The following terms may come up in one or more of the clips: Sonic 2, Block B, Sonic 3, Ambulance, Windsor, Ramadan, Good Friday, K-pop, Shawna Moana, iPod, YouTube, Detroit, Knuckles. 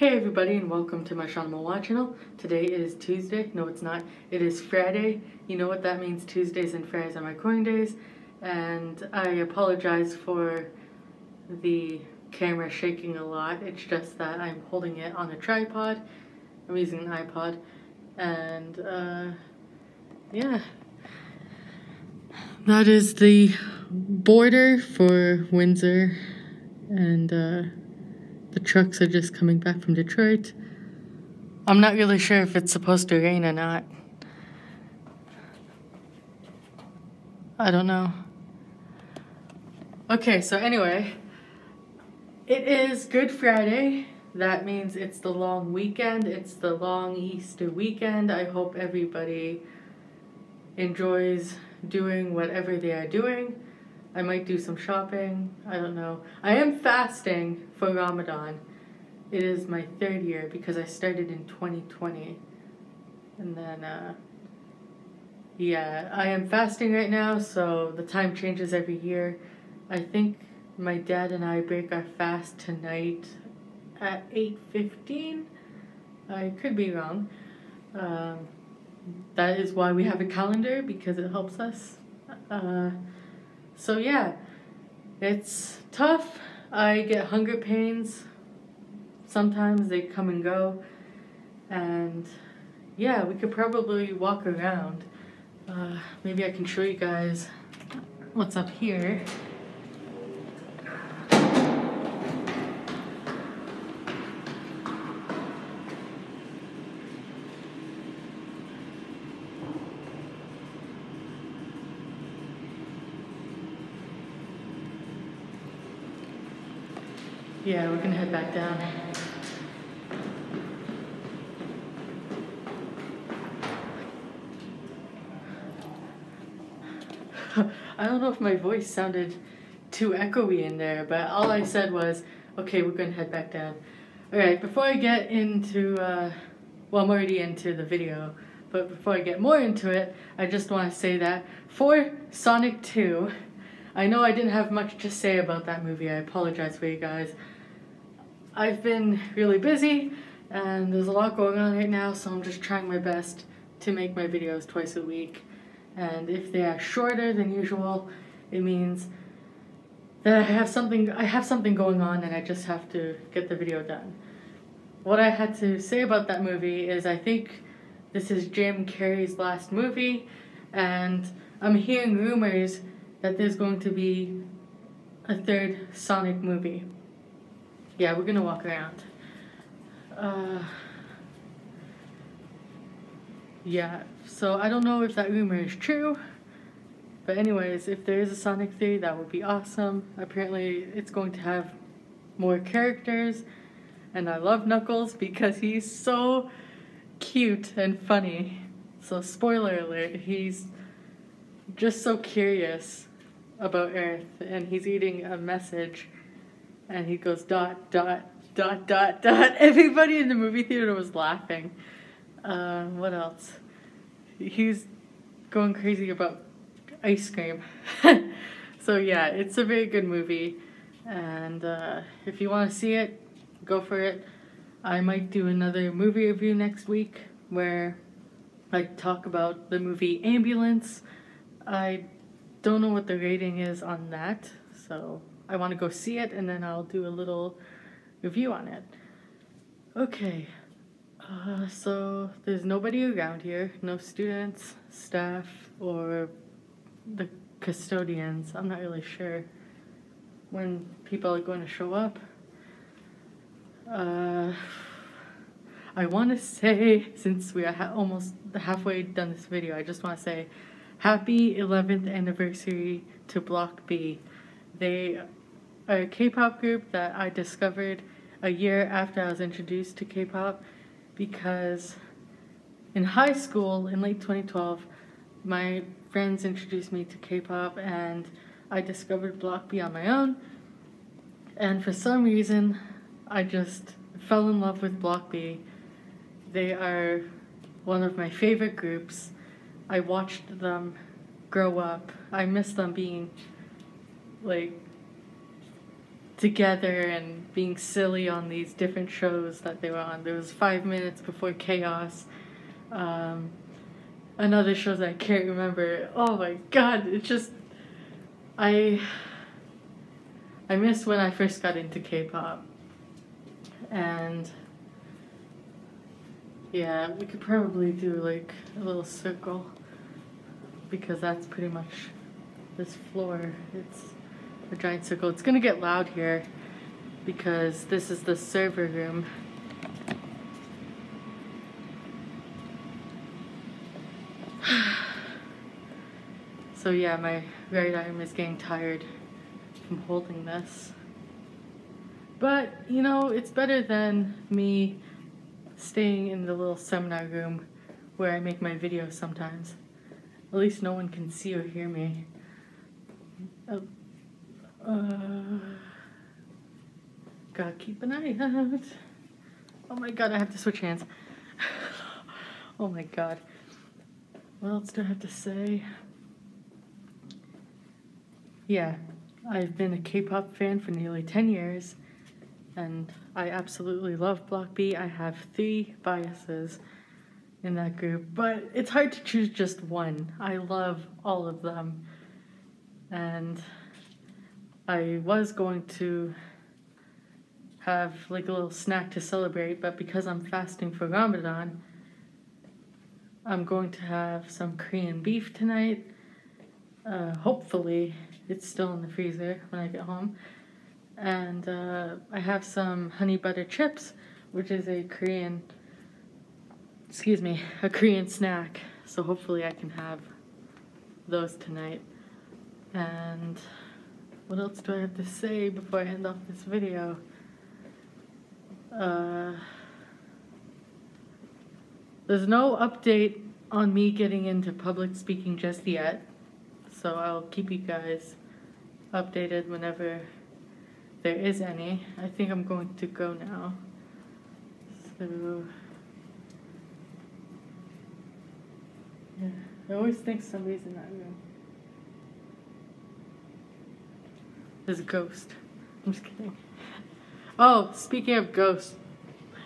Hey everybody, and welcome to my Shawna Moana channel. Today is Tuesday. No, it's not. It is Friday. You know what that means. Tuesdays and Fridays are my coin days. And I apologize for the camera shaking a lot. It's just that I'm holding it on a tripod. I'm using an iPod. And, yeah. That is the border for Windsor. And, the trucks are just coming back from Detroit. I'm not really sure if it's supposed to rain or not. I don't know. Okay, so anyway, it is Good Friday. That means it's the long weekend. It's the long Easter weekend. I hope everybody enjoys doing whatever they are doing. I might do some shopping, I don't know. I am fasting for Ramadan. It is my third year because I started in 2020. And then, yeah, I am fasting right now, so the time changes every year. I think my dad and I break our fast tonight at 8:15. I could be wrong. That is why we have a calendar, because it helps us. So yeah, it's tough. I get hunger pains. Sometimes they come and go. And yeah, we could probably walk around. Maybe I can show you guys what's up here. Yeah, we're gonna head back down. I don't know if my voice sounded too echoey in there, but all I said was, okay, we're gonna head back down. Alright, before I get into, well, I'm already into the video, but before I get more into it, I just want to say that for Sonic 2, I know I didn't have much to say about that movie. I apologize for you guys. I've been really busy and there's a lot going on right now, so I'm just trying my best to make my videos twice a week. And if they are shorter than usual, it means that I have something going on and I just have to get the video done. What I had to say about that movie is I think this is Jim Carrey's last movie, and I'm hearing rumors that there's going to be a third Sonic movie. Yeah, we're gonna walk around. Yeah, so I don't know if that rumor is true, but anyways, if there is a Sonic 3, that would be awesome. Apparently, it's going to have more characters, and I love Knuckles because he's so cute and funny. So spoiler alert, he's just so curious about Earth, and he's eating a message, and he goes dot dot dot dot dot. Everybody in the movie theater was laughing. What else? He's going crazy about ice cream. So yeah, it's a very good movie, and if you want to see it, go for it. I might do another movie review next week where I talk about the movie Ambulance. I don't know what the rating is on that, so I want to go see it, and then I'll do a little review on it. Okay, so there's nobody around here, no students, staff, or the custodians. I'm not really sure when people are going to show up. I want to say, since we are almost halfway done this video, I just want to say happy 11th anniversary to Block B. They are a K-pop group that I discovered a year after I was introduced to K-pop, because in high school, in late 2012, my friends introduced me to K-pop and I discovered Block B on my own. And for some reason, I just fell in love with Block B. They are one of my favorite groups. I watched them grow up. I miss them being like together and being silly on these different shows that they were on. There was 5 Minutes Before Chaos, another show that I can't remember. Oh my god, it's just, I miss when I first got into K-pop. And yeah, we could probably do like a little circle, because that's pretty much this floor. It's a giant circle. It's gonna get loud here because this is the server room. So yeah, my right arm is getting tired from holding this. But, you know, it's better than me staying in the little seminar room where I make my videos sometimes. At least no one can see or hear me. Gotta keep an eye out. Oh my god, I have to switch hands. Oh my god. What else do I have to say? Yeah, I've been a K-pop fan for nearly 10 years. And I absolutely love Block B. I have 3 biases in that group, but it's hard to choose just one. I love all of them. And I was going to have like a little snack to celebrate, but because I'm fasting for Ramadan, I'm going to have some Korean beef tonight. Hopefully, it's still in the freezer when I get home. And I have some honey butter chips, which is a Korean, Korean snack. So hopefully I can have those tonight. And what else do I have to say before I end off this video? There's no update on me getting into public speaking just yet. So I'll keep you guys updated whenever there is any. I think I'm going to go now. So yeah, I always think somebody's in that room. There's a ghost. I'm just kidding. Oh, speaking of ghosts,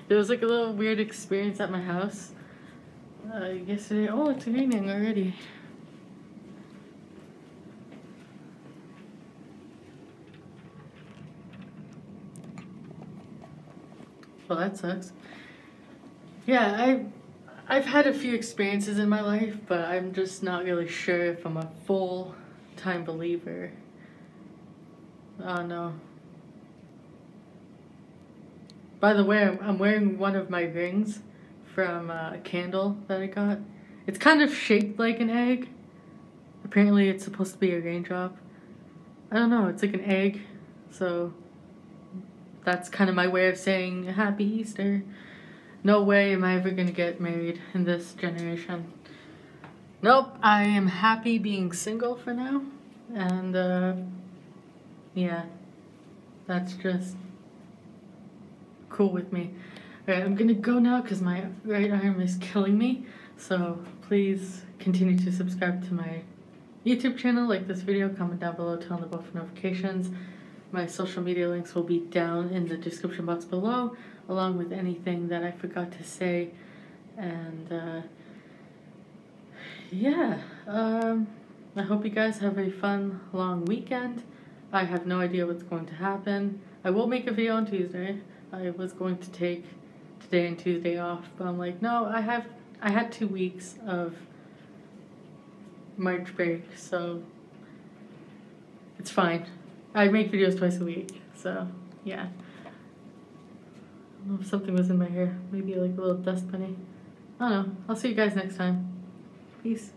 there was like a little weird experience at my house yesterday. Oh, it's raining already. Well, that sucks. Yeah, I've had a few experiences in my life, but I'm just not really sure if I'm a full-time believer. Oh no. By the way, I'm wearing one of my rings from a candle that I got. It's kind of shaped like an egg. Apparently it's supposed to be a raindrop. I don't know, it's like an egg, so that's kind of my way of saying Happy Easter. No way am I ever gonna get married in this generation. Nope, I am happy being single for now. And yeah, that's just cool with me. All right, I'm gonna go now because my right arm is killing me. So please continue to subscribe to my YouTube channel, like this video, comment down below, turn on the bell for notifications. My social media links will be down in the description box below, along with anything that I forgot to say. And yeah, I hope you guys have a fun long weekend. I have no idea what's going to happen. I will make a video on Tuesday. I was going to take today and Tuesday off, but I'm like, no, I had 2 weeks of March break, so it's fine. I make videos twice a week, so yeah. I don't know if something was in my hair. Maybe like a little dust bunny. I don't know. I'll see you guys next time. Peace.